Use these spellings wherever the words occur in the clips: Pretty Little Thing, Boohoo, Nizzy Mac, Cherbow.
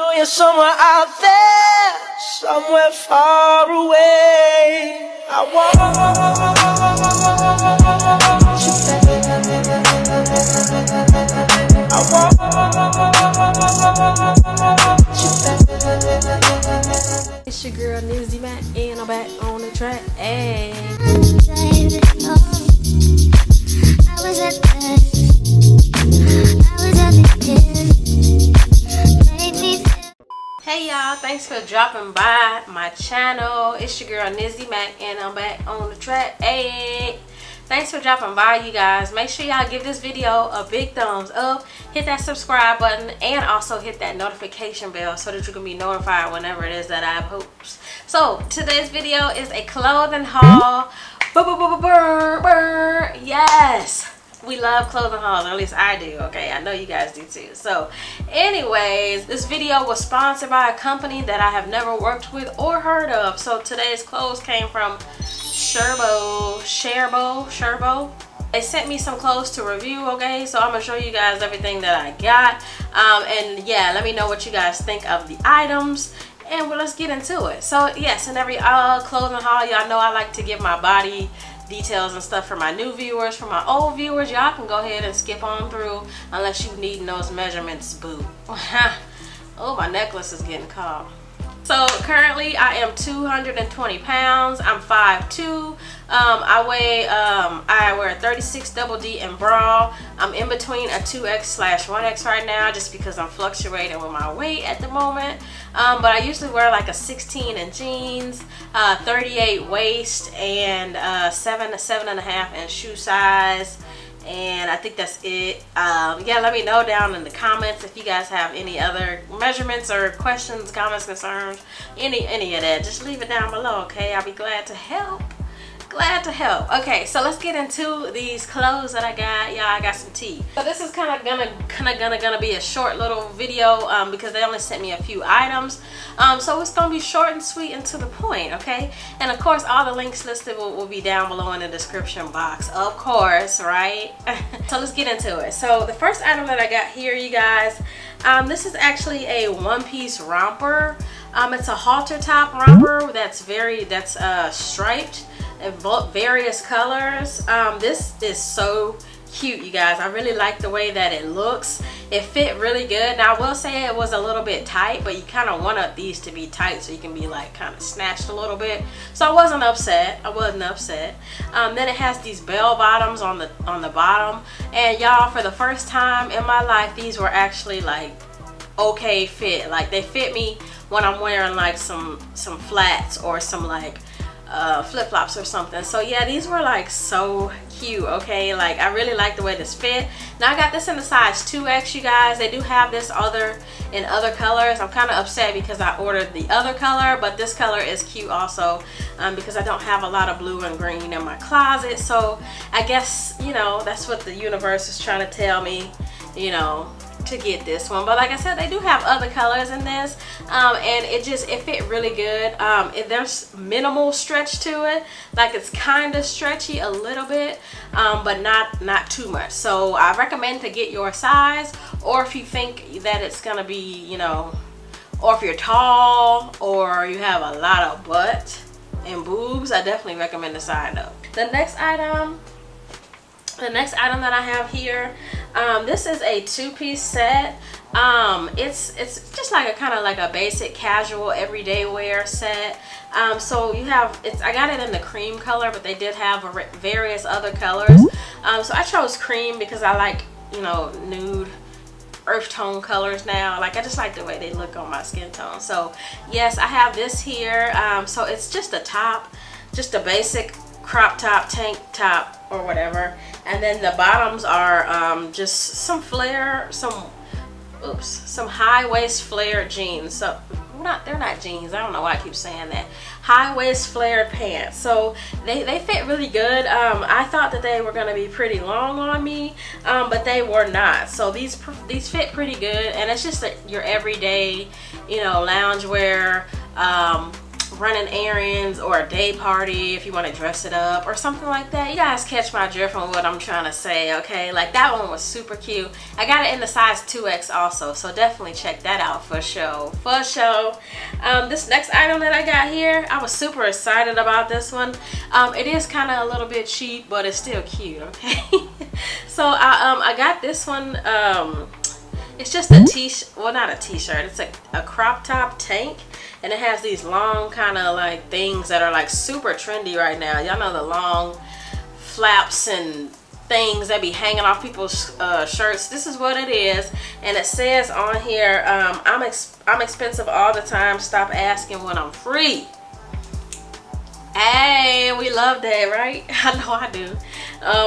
know you're somewhere out there, somewhere far away. I want. It's your girl Nizzy Mac, and I'm back on the track. Hey. I was at Hey y'all, thanks for dropping by my channel. It's your girl Nizzy Mac and I'm back on the track. Hey, thanks for dropping by, you guys. Make sure y'all give this video a big thumbs up, hit that subscribe button, and also hit that notification bell so that you can be notified whenever it is that I post. So today's video is a clothing haul. Yes, we love clothing hauls, or at least I do, okay? I know you guys do too. So anyways, this video was sponsored by a company that I have never worked with or heard of. So today's clothes came from Cherbow. They sent me some clothes to review, okay? So I'm gonna show you guys everything that I got. And yeah, let me know what you guys think of the items. And well, let's get into it. So yes, in every clothing haul, y'all know I like to give my body details and stuff for my new viewers. For my old viewers, y'all can go ahead and skip on through unless you need those measurements, boo. Oh, my necklace is getting caught. So currently I am 220 pounds. I'm 5'2". I wear a 36 double D and bra. I'm in between a 2X/1X right now just because I'm fluctuating with my weight at the moment. But I usually wear like a 16 in jeans, 38 waist, and 7 to 7.5 in shoe size. And I think that's it. Yeah, let me know down in the comments if you guys have any other measurements or questions, comments, concerns, any of that. Just leave it down below, okay? I'll be glad to help. Glad to help. Okay, so let's get into these clothes that I got. Y'all, I got some tea. So this is kind of gonna be a short little video because they only sent me a few items. So it's gonna be short and sweet and to the point, okay? And of course, all the links listed will be down below in the description box, of course, right? So let's get into it. So the first item that I got here, you guys, this is actually a one-piece romper. It's a halter top romper that's striped. In various colors. This is so cute, you guys. I really like the way that it looks. It fit really good. Now I will say it was a little bit tight, but you kind of want these to be tight so you can be like kind of snatched a little bit. So I wasn't upset. Then it has these bell bottoms on the bottom, and y'all, for the first time in my life, these were actually like okay fit. Like they fit me when I'm wearing like some flats or some like flip-flops or something. So yeah, these were like so cute, okay? Like I really like the way this fit. Now I got this in the size 2X, you guys. They do have this in other colors. I'm kind of upset because I ordered the other color, but this color is cute also, because I don't have a lot of blue and green in my closet. So I guess, you know, that's what the universe is trying to tell me, you know, to get this one. But like I said, they do have other colors in this, and it fit really good. There's minimal stretch to it. Like it's kind of stretchy a little bit, but not too much. So I recommend to get your size, or if you think that it's gonna be, you know, or if you're tall or you have a lot of butt and boobs, I definitely recommend to sign up. The next item that I have here, this is a two-piece set. It's just like a kind of like a basic casual everyday wear set. So you have, I got it in the cream color, but they did have various other colors. So I chose cream because I like, you know, nude earth tone colors now. Like I just like the way they look on my skin tone. So yes, I have this here. So it's just a top, just a basic crop top, tank top, or whatever, and then the bottoms are just some flare, some high waist flare jeans. So they're not jeans. I don't know why I keep saying that. High waist flared pants. So they fit really good. I thought that they were gonna be pretty long on me, but they were not. So these fit pretty good, and it's just your everyday, you know, loungewear. running errands or a day party, if you want to dress it up or something like that. You guys catch my drift on what I'm trying to say, okay? Like, that one was super cute. I got it in the size 2X also, so definitely check that out for show. For show. This next item that I got here, I was super excited about this one. It is kind of a little bit cheap, but it's still cute, okay? So I got this one. It's just a t-shirt, well, not a t-shirt, it's a crop top tank, and it has these long kind of like things that are like super trendy right now. Y'all know the long flaps and things that be hanging off people's shirts. This is what it is, and it says on here, I'm expensive all the time, stop asking when I'm free. Hey, we love that, right? I know I do.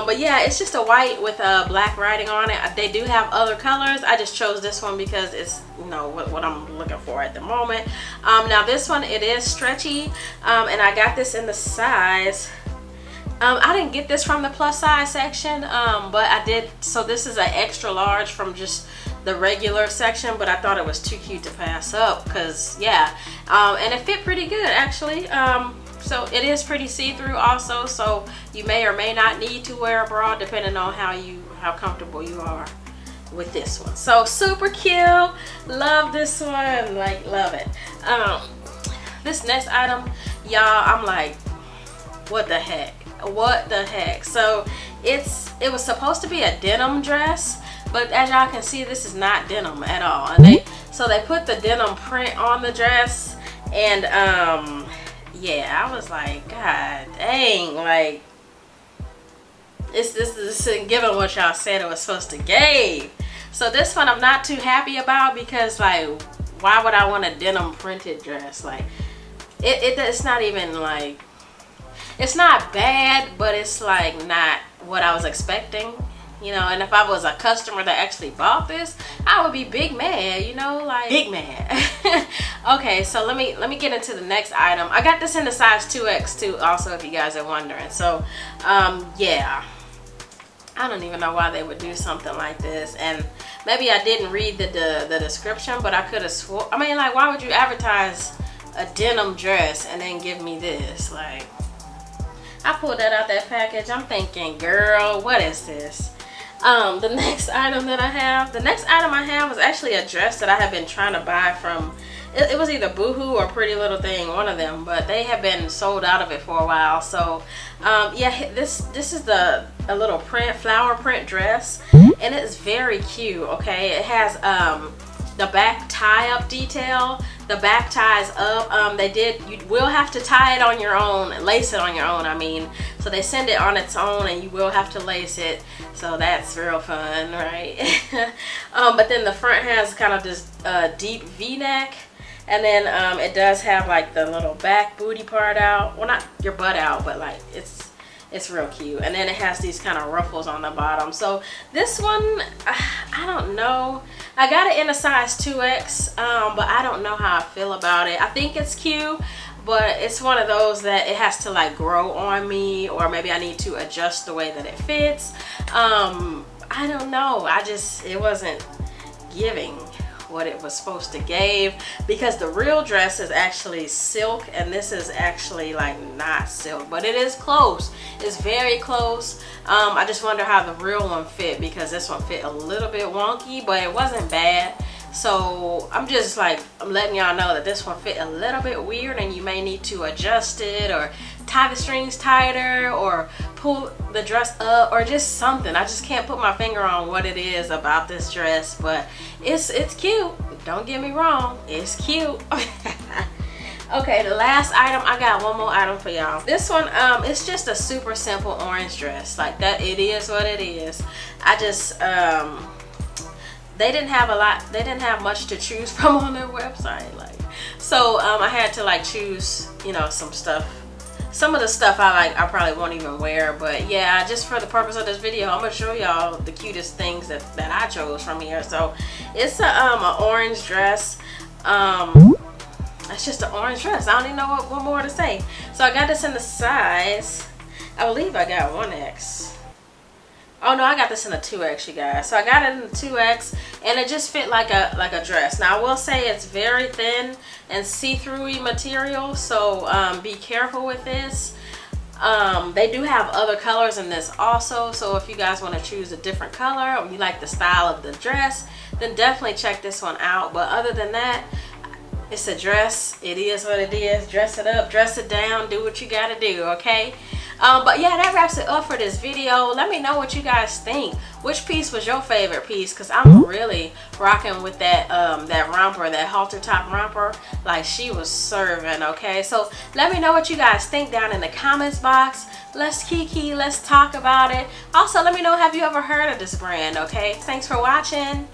But yeah, it's just a white with a black writing on it. They do have other colors. I just chose this one because it's, you know, what I'm looking for at the moment. Now this one, it is stretchy, and I got this in the size. I didn't get this from the plus size section, but I did. So this is an extra large from just the regular section, but I thought it was too cute to pass up because, yeah, and it fit pretty good actually. So it is pretty see-through also, so you may or may not need to wear a bra depending on how comfortable you are with this one. So super cute, love this one, like love it. This next item, y'all, I'm like, what the heck, what the heck. So it was supposed to be a denim dress, but as y'all can see, this is not denim at all, and so they put the denim print on the dress, and yeah, I was like, God dang, like, this isn't giving what y'all said it was supposed to give. So this one I'm not too happy about because, like, why would I want a denim printed dress? Like, it's not even, like, it's not bad, but it's, like, not what I was expecting, you know. And if I was a customer that actually bought this, I would be big mad, you know, like, big mad. Okay, so let me get into the next item. I got this in the size 2X too, also, if you guys are wondering. So, yeah, I don't even know why they would do something like this. And maybe I didn't read the description, but I could have swore. I mean, like, why would you advertise a denim dress and then give me this? Like, I pulled that out that package. I'm thinking, girl, what is this? The next item that I have, was actually a dress that I have been trying to buy from. It was either Boohoo or Pretty Little Thing, one of them, but they have been sold out of it for a while. So, yeah, this is a little print, flower print dress, and it's very cute, okay? It has the back tie-up detail. The back ties up. You will have to tie it on your own, lace it on your own, I mean. So they send it on its own, and you will have to lace it. So that's real fun, right? But then the front has kind of this deep V-neck. And then it does have like the little back booty part out. Well, not your butt out, but like it's real cute. And then it has these kind of ruffles on the bottom. So this one, I don't know. I got it in a size 2X, but I don't know how I feel about it. I think it's cute, but it's one of those that it has to like grow on me, or maybe I need to adjust the way that it fits. I don't know. It wasn't giving what it was supposed to give, because the real dress is actually silk, and this is actually like not silk, but it is close. It's very close. I just wonder how the real one fit, because this one fit a little bit wonky, but it wasn't bad. So I'm just like, I'm letting y'all know that this one fit a little bit weird, and you may need to adjust it, or tie the strings tighter, or pull the dress up, or just something. I just can't put my finger on what it is about this dress, but it's cute. Don't get me wrong, it's cute. Okay, the last item, I got one more item for y'all. This one, it's just a super simple orange dress. Like that, it is what it is. I just, they didn't have a lot, they didn't have much to choose from on their website. Like, so I had to like choose, you know, some stuff. Some of the stuff I like, I probably won't even wear, but yeah, just for the purpose of this video, I'm gonna show y'all the cutest things that I chose from here. So it's an orange dress. It's just an orange dress. I don't even know what more to say. So I got this in the size, I believe I got 1X. Oh no, I got this in a 2X, you guys. So I got it in a 2X and it just fit like a dress. Now I will say it's very thin and see-through-y material, so be careful with this. They do have other colors in this also, so if you guys want to choose a different color or you like the style of the dress, then definitely check this one out. But other than that, it's a dress. It is what it is. Dress it up, dress it down, do what you gotta do, okay? But yeah, that wraps it up for this video. Let me know what you guys think. Which piece was your favorite piece? Because I'm really rocking with that that romper, that halter top romper. Like, she was serving, okay? So let me know what you guys think down in the comments box. Let's kiki, let's talk about it. Also, let me know, have you ever heard of this brand, okay? Thanks for watching.